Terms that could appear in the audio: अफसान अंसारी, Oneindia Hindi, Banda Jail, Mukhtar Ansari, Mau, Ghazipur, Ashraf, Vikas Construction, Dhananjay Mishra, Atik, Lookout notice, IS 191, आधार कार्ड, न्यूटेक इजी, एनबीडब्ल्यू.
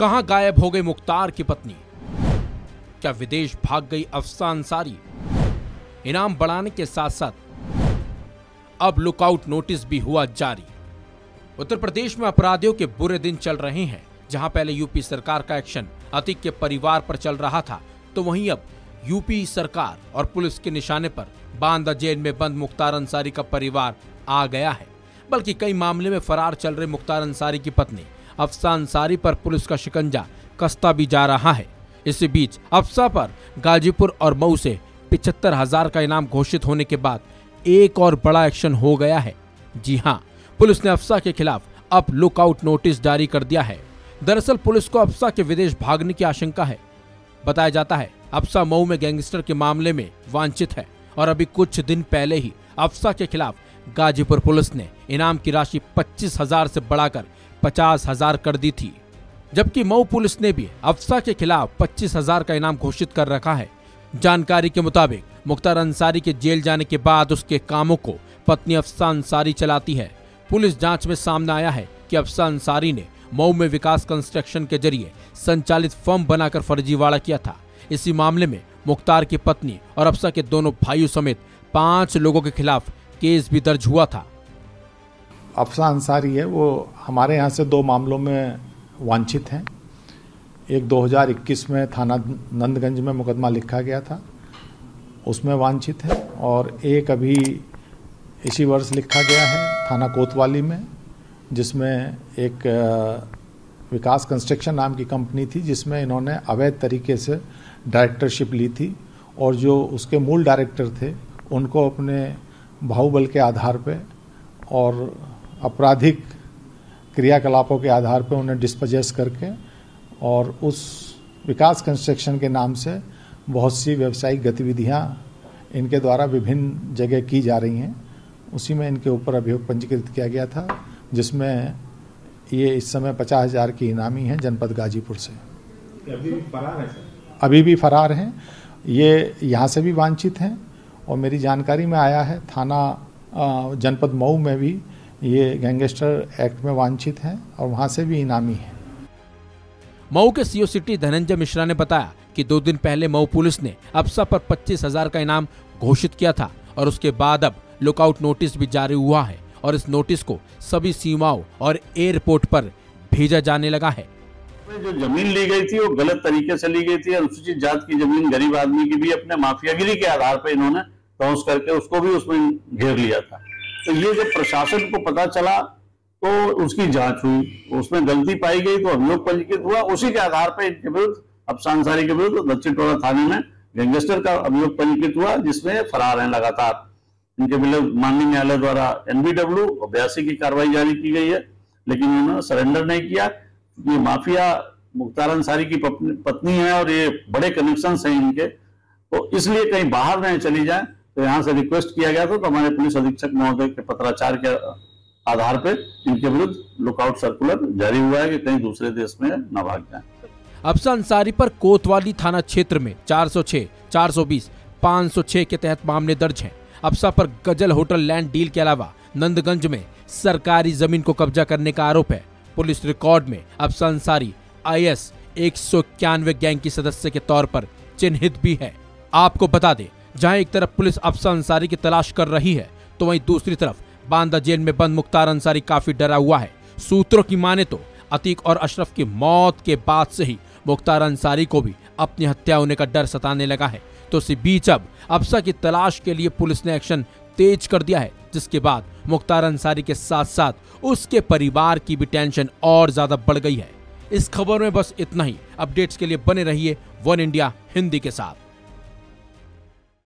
कहां गायब हो गई मुख्तार की पत्नी? क्या विदेश भाग गई अफसान अंसारी? इनाम बढ़ाने के साथ साथ अब लुकआउट नोटिस भी हुआ जारी। उत्तर प्रदेश में अपराधियों के बुरे दिन चल रहे हैं। जहां पहले यूपी सरकार का एक्शन अतिक के परिवार पर चल रहा था, तो वहीं अब यूपी सरकार और पुलिस के निशाने पर बांदा जेल में बंद मुख्तार अंसारी का परिवार आ गया है। बल्कि कई मामले में फरार चल रहे मुख्तार अंसारी की पत्नी अफसान अंसारी पर पुलिस का शिकंजा कसता भी जा रहा है। इसी बीच अफसा पर गाजीपुर और मऊ से 75,000 का इनाम घोषित होने के बाद एक और बड़ा एक्शन हो गया है। जी हाँ, पुलिस ने अफसा के खिलाफ अब लुकआउट नोटिस जारी कर दिया है। दरअसल पुलिस को अफसा के विदेश भागने की आशंका है। बताया जाता है अफसा मऊ में गैंगस्टर के मामले में वांछित है और अभी कुछ दिन पहले ही अफसा के खिलाफ गाजीपुर पुलिस ने इनाम की राशि 25,000 से बढ़ाकर 50,000 कर दी थी, जबकि मऊ पुलिस ने भी अफसा के खिलाफ 25,000 का इनाम घोषित कर रखा है। जानकारी के मुताबिक मुख्तार अंसारी के जेल जाने के बाद उसके कामों को पत्नी अफसा अंसारी चलाती है। पुलिस जांच में सामने आया है कि अफसा अंसारी ने मऊ में विकास कंस्ट्रक्शन के जरिए संचालित फर्म बनाकर फर्जीवाड़ा किया था। इसी मामले में मुख्तार की पत्नी और अफसा के दोनों भाइयों समेत 5 लोगों के खिलाफ केस भी दर्ज हुआ था। अफसा अंसारी है वो हमारे यहाँ से 2 मामलों में वांछित हैं। एक 2021 में थाना नंदगंज में मुकदमा लिखा गया था, उसमें वांछित है, और एक अभी इसी वर्ष लिखा गया है थाना कोतवाली में, जिसमें एक विकास कंस्ट्रक्शन नाम की कंपनी थी जिसमें इन्होंने अवैध तरीके से डायरेक्टरशिप ली थी और जो उसके मूल डायरेक्टर थे उनको अपने बाहुबल के आधार पे और आपराधिक क्रियाकलापों के आधार पे उन्हें डिस्पोजेस करके और उस विकास कंस्ट्रक्शन के नाम से बहुत सी व्यावसायिक गतिविधियां इनके द्वारा विभिन्न जगह की जा रही हैं। उसी में इनके ऊपर अभियोग पंजीकृत किया गया था, जिसमें ये इस समय 50,000 की इनामी हैं जनपद गाजीपुर से। अभी भी फरार हैं सर? अभी भी फरार हैं, ये यहाँ से भी वांछित हैं और मेरी जानकारी में आया है थाना जनपद मऊ में भी ये गैंगस्टर एक्ट में वांछित हैं और वहाँ से भी इनामी हैं। मऊ के सीओ सिटी धनंजय मिश्रा ने बताया कि 2 दिन पहले मऊ पुलिस ने अफसा पर 25,000 का इनाम घोषित किया था और उसके बाद अब लुकआउट नोटिस भी जारी हुआ है और इस नोटिस को सभी सीमाओं और एयरपोर्ट पर भेजा जाने लगा है। जो जमीन ली गई थी वो गलत तरीके से ली गई थी। अनुसूचित जाति की जमीन गरीब आदमी की भी अपने माफियागिरी के आधार पर इन्होंने पहुंच करके उसको भी उसमें घेर लिया था। तो ये जब प्रशासन को पता चला तो उसकी जांच हुई, उसमें गलती पाई गई तो अभियोग पंजीकृत हुआ। उसी के आधार पर इनके विरुद्ध अफसा अंसारी के विरुद्ध दक्षिण टोला थाने में गैंगस्टर का अभियोग पंजीकृत हुआ, जिसमें फरार है लगातार। इनके विरुद्ध माननीय न्यायालय द्वारा एनबीडब्ल्यू और 82 की कार्रवाई जारी की गई है, लेकिन उन्होंने सरेंडर नहीं किया। ये माफिया मुख्तार अंसारी की पत्नी है और ये बड़े कनेक्शंस हैं इनके, तो इसलिए कहीं बाहर नहीं चली जाए। तो यहाँ से रिक्वेस्ट किया गया था तो हमारे पुलिस अधीक्षक महोदय के पत्राचार के आधार पर इनके विरुद्ध लुकआउट सर्कुलर जारी हुआ है कि कहीं दूसरे देश में न भाग जाए। अफसा अंसारी पर कोतवाली थाना क्षेत्र में 406, 420, 506 के तहत मामले दर्ज हैं। अफसा पर गजल होटल लैंड डील के अलावा नंदगंज में सरकारी जमीन को कब्जा करने का आरोप है। पुलिस रिकॉर्ड में अफसा अंसारी IS 191 गैंग की सदस्य के तौर पर चिन्हित भी है। आपको बता दें, जहां एक तरफ पुलिस अफसा अंसारी की तलाश कर रही है तो वहीं दूसरी तरफ बांदा जेल में बंद मुख्तार अंसारी काफी डरा हुआ है। सूत्रों की माने तो अतीक और अशरफ की मौत के बाद से ही मुख्तार अंसारी को भी अपनी हत्या होने का डर सताने लगा है। तो इसी बीच अब अफसा की तलाश के लिए पुलिस ने एक्शन तेज कर दिया है, जिसके बाद मुख्तार अंसारी के साथ साथ उसके परिवार की भी टेंशन और ज्यादा बढ़ गई है। इस खबर में बस इतना ही। अपडेट्स के लिए बने रहिए वन इंडिया हिंदी के साथ।